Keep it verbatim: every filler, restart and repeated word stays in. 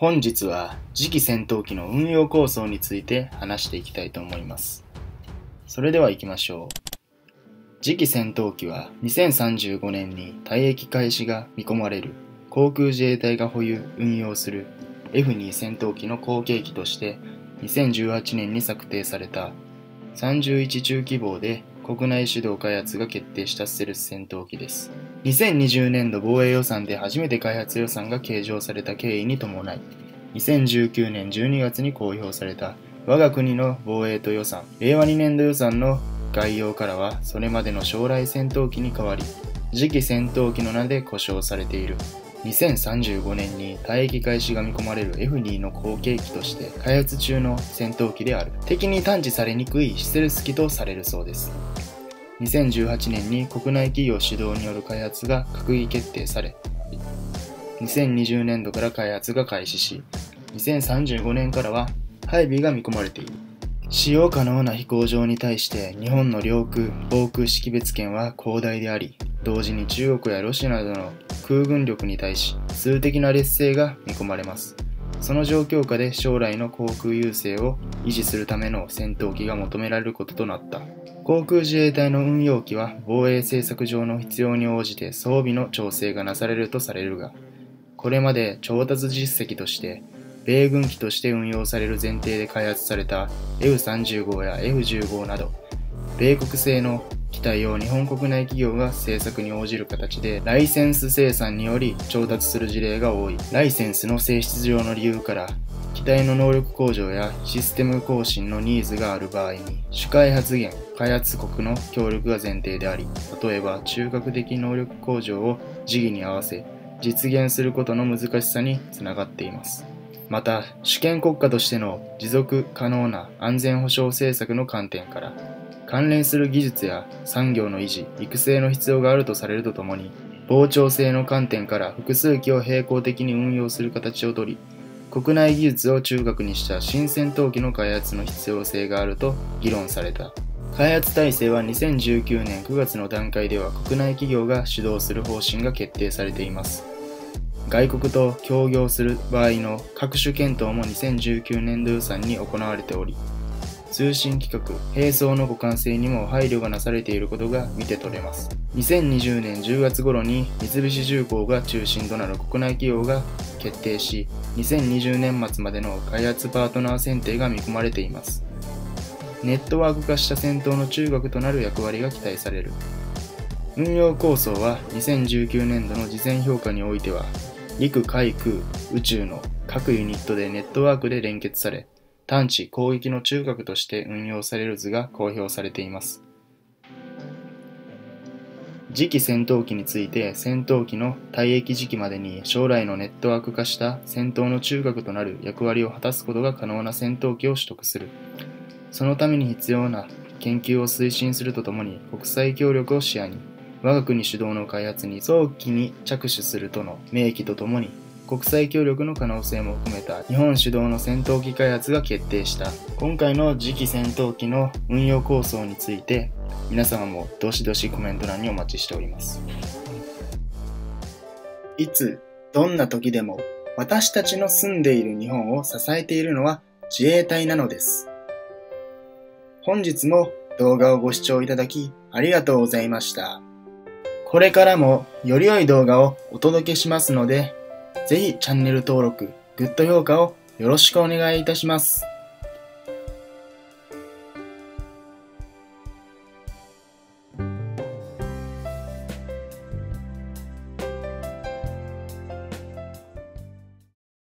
本日は次期戦闘機の運用構想について話していきたいと思います。それでは行きましょう。次期戦闘機はにせんさんじゅうごねんに退役開始が見込まれる航空自衛隊が保有・運用する エフに 戦闘機の後継機としてにせんじゅうはちねんに策定されたさんじゅういち中規模で国内主導開発が決定したステルス戦闘機です。にせんにじゅうねんど防衛予算で初めて開発予算が計上された経緯に伴い、にせんじゅうきゅうねんじゅうにがつに公表された我が国の防衛と予算、れいわにねんど予算の概要からはそれまでの将来戦闘機に代わり、次期戦闘機の名で呼称されている。にせんさんじゅうごねんに退役開始が見込まれる エフに の後継機として開発中の戦闘機である。敵に探知されにくいステルス機とされるそうです。にせんじゅうはちねんに国内企業主導による開発が閣議決定され、にせんにじゅうねんどから開発が開始し、にせんさんじゅうごねんからは配備が見込まれている。使用可能な飛行場に対して日本の領空・防空識別圏は広大であり、同時に中国やロシアなどの空軍力に対し数的な劣勢が見込まれます。その状況下で将来の航空優勢を維持するための戦闘機が求められることとなった。航空自衛隊の運用機は防衛政策上の必要に応じて装備の調整がなされるとされるが、これまで調達実績として米軍機として運用される前提で開発された エフさんじゅうご や エフじゅうご など米国製の機体を日本国内企業が政策に応じる形でライセンス生産により調達する事例が多い。ライセンスの性質上の理由から機体の能力向上やシステム更新のニーズがある場合に主開発源・開発国の協力が前提であり、例えば中核的能力向上を時期に合わせ実現することの難しさにつながっています。また主権国家としての持続可能な安全保障政策の観点から関連する技術や産業の維持・育成の必要があるとされるとともに、膨張性の観点から複数機を並行的に運用する形をとり、国内技術を中核にした新戦闘機の開発の必要性があると議論された。開発体制はにせんじゅうきゅうねんくがつの段階では国内企業が主導する方針が決定されています。外国と協業する場合の各種検討もにせんじゅうきゅうねんど予算に行われており、通信規格、並走の互換性にも配慮がなされていることが見て取れます。にせんにじゅうねんじゅうがつごろに三菱重工が中心となる国内企業が決定し、にせんにじゅうねんまつまでの開発パートナー選定が見込まれています。ネットワーク化した戦闘の中核となる役割が期待される。運用構想はにせんじゅうきゅうねんどの事前評価においては、陸・海・空・宇宙の各ユニットでネットワークで連結され、探知・攻撃の中核として運用される図が公表されています。次期戦闘機について、戦闘機の退役時期までに将来のネットワーク化した戦闘の中核となる役割を果たすことが可能な戦闘機を取得する。そのために必要な研究を推進するとともに、国際協力を視野に、我が国主導の開発に早期に着手するとの明記とともに、国際協力の可能性も含めた日本主導の戦闘機開発が決定した。今回の次期戦闘機の運用構想について、皆様もどしどしコメント欄にお待ちしております。いつ、どんな時でも、私たちの住んでいる日本を支えているのは自衛隊なのです。本日も動画をご視聴いただきありがとうございました。これからもより良い動画をお届けしますので、ぜひチャンネル登録、グッド評価をよろしくお願いいたします。